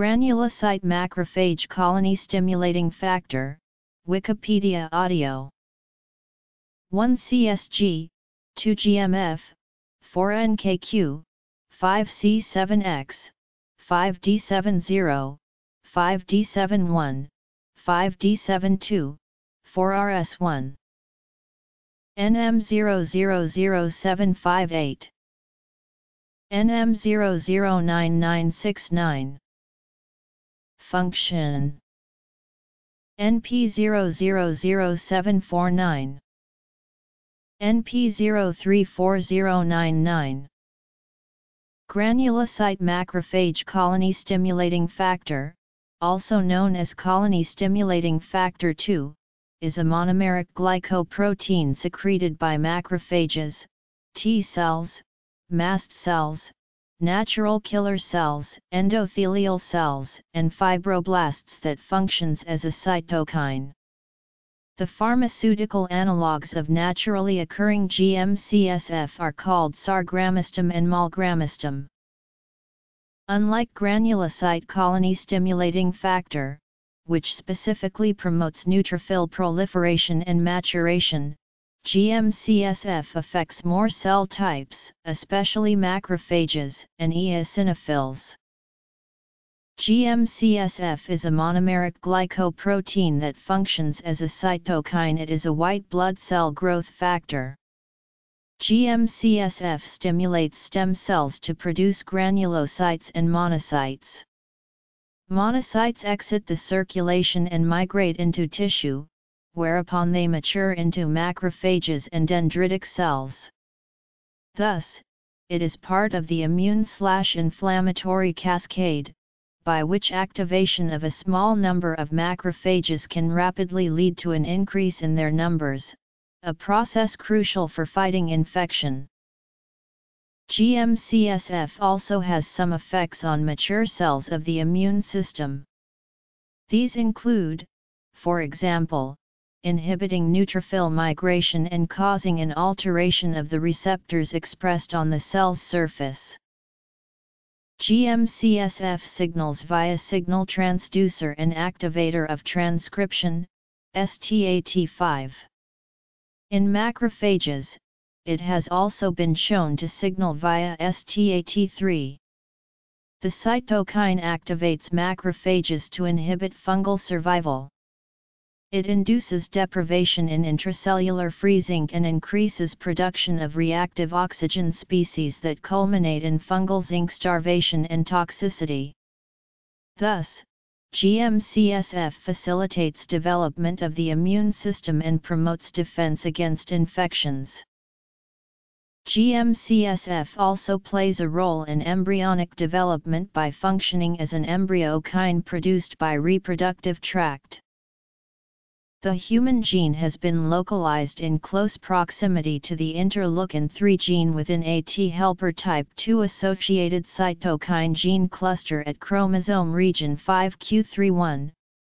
Granulocyte macrophage colony stimulating factor, Wikipedia audio. 1 CSG, 2 GMF, 4 NKQ, 5 C7X, 5 D70, 5 D71, 5 D72, 4 RS1. NM000758. NM009969. Function. NP000749. NP034099. Granulocyte macrophage colony stimulating factor, also known as colony stimulating factor 2, is a monomeric glycoprotein secreted by macrophages, T cells, mast cells, natural killer cells, endothelial cells, and fibroblasts that functions as a cytokine. The pharmaceutical analogues of naturally occurring GM-CSF are called sargramostim and molgramostim. Unlike granulocyte colony stimulating factor, which specifically promotes neutrophil proliferation and maturation, GM-CSF affects more cell types, especially macrophages and eosinophils. GM-CSF is a monomeric glycoprotein that functions as a cytokine. It is a white blood cell growth factor. GM-CSF stimulates stem cells to produce granulocytes and monocytes. Monocytes exit the circulation and migrate into tissue, whereupon they mature into macrophages and dendritic cells. Thus, it is part of the immune/inflammatory cascade, by which activation of a small number of macrophages can rapidly lead to an increase in their numbers, a process crucial for fighting infection. GM-CSF also has some effects on mature cells of the immune system. These include, for example, inhibiting neutrophil migration and causing an alteration of the receptors expressed on the cell's surface. GM-CSF signals via signal transducer and activator of transcription, STAT5. In macrophages, it has also been shown to signal via STAT3. The cytokine activates macrophages to inhibit fungal survival. It induces deprivation in intracellular free zinc and increases production of reactive oxygen species that culminate in fungal zinc starvation and toxicity. Thus, GM-CSF facilitates development of the immune system and promotes defense against infections. GM-CSF also plays a role in embryonic development by functioning as an embryochine produced by reproductive tract. The human gene has been localized in close proximity to the interleukin-3 gene within AT helper type 2 associated cytokine gene cluster at chromosome region 5q31,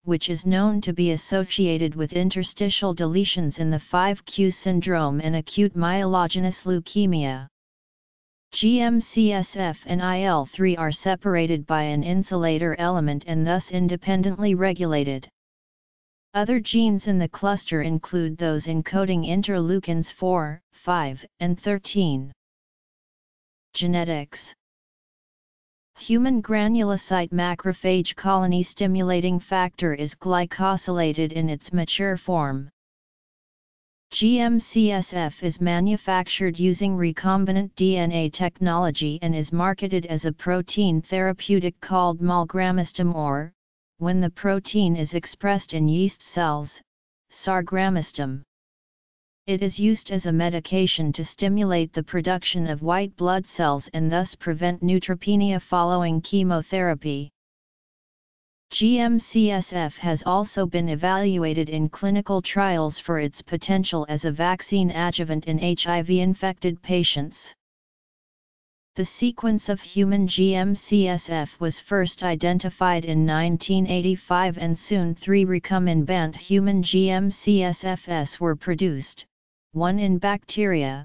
which is known to be associated with interstitial deletions in the 5q syndrome and acute myelogenous leukemia. GM-CSF and IL-3 are separated by an insulator element and thus independently regulated. Other genes in the cluster include those encoding interleukins 4, 5, and 13. Genetics. Human granulocyte macrophage colony stimulating factor is glycosylated in its mature form. GM-CSF is manufactured using recombinant DNA technology and is marketed as a protein therapeutic called molgramostim or, when the protein is expressed in yeast cells, sargramostim. It is used as a medication to stimulate the production of white blood cells and thus prevent neutropenia following chemotherapy. GM-CSF has also been evaluated in clinical trials for its potential as a vaccine adjuvant in HIV-infected patients. The sequence of human GM-CSF was first identified in 1985 and soon 3 recombinant human GM-CSFs were produced. 1 in bacteria,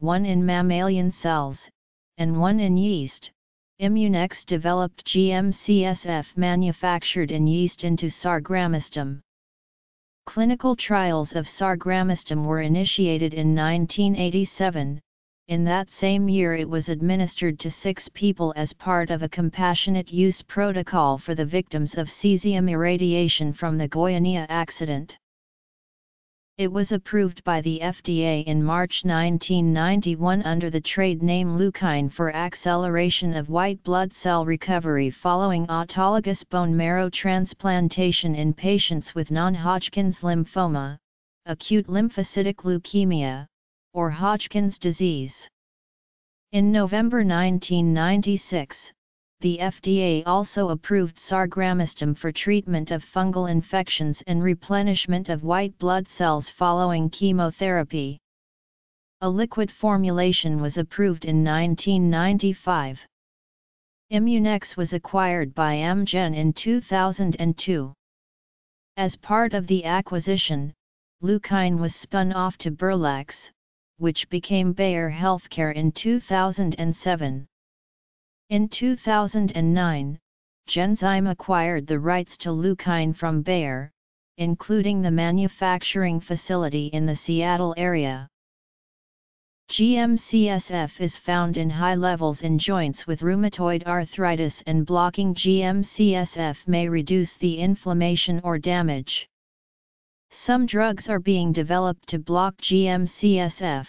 1 in mammalian cells, and 1 in yeast, Immunex developed GM-CSF manufactured in yeast into sargramostim. Clinical trials of sargramostim were initiated in 1987. In that same year it was administered to 6 people as part of a compassionate use protocol for the victims of cesium irradiation from the Goiânia accident. It was approved by the FDA in March 1991 under the trade name Leukine for acceleration of white blood cell recovery following autologous bone marrow transplantation in patients with non-Hodgkin's lymphoma, acute lymphocytic leukemia, or Hodgkin's disease. In November 1996, the FDA also approved sargramostim for treatment of fungal infections and replenishment of white blood cells following chemotherapy. A liquid formulation was approved in 1995. Immunex was acquired by Amgen in 2002. As part of the acquisition, Leukine was spun off to Burlax, which became Bayer Healthcare in 2007. In 2009, Genzyme acquired the rights to Leukine from Bayer, including the manufacturing facility in the Seattle area. GM-CSF is found in high levels in joints with rheumatoid arthritis, and blocking GM-CSF may reduce the inflammation or damage. Some drugs are being developed to block GM-CSF.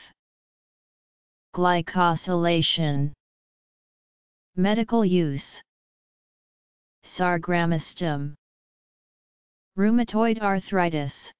Glycosylation. Medical use. Sargramostim. Rheumatoid arthritis.